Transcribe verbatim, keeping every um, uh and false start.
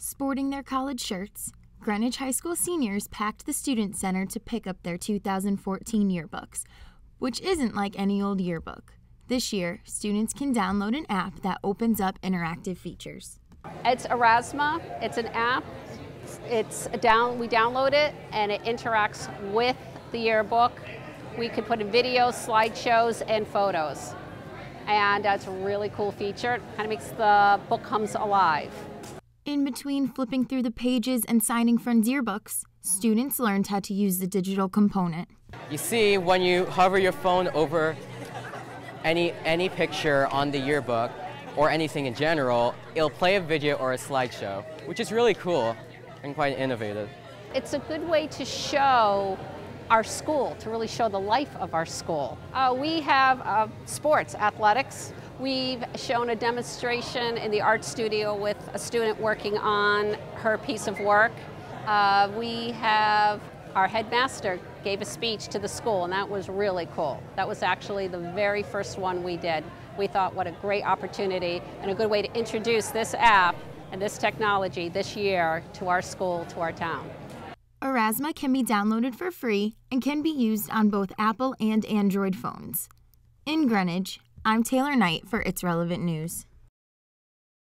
Sporting their college shirts, Greenwich High School seniors packed the Student Center to pick up their two thousand fourteen yearbooks, which isn't like any old yearbook. This year, students can download an app that opens up interactive features. It's Aurasma. It's an app. It's down. We download it, and it interacts with the yearbook. We can put in videos, slideshows, and photos. And it's a really cool feature. It kind of makes the book comes alive. In between flipping through the pages and signing friends' yearbooks, students learned how to use the digital component. You see, when you hover your phone over any any picture on the yearbook, or anything in general, it'll play a video or a slideshow, which is really cool and quite innovative. It's a good way to show our school, to really show the life of our school. Uh, we have uh, sports, athletics. We've shown a demonstration in the art studio with a student working on her piece of work. Uh, we have our headmaster gave a speech to the school, and that was really cool. That was actually the very first one we did. We thought, what a great opportunity and a good way to introduce this app and this technology this year to our school, to our town. Aurasma can be downloaded for free and can be used on both Apple and Android phones. In Greenwich, I'm Taylor Knight for It's Relevant News.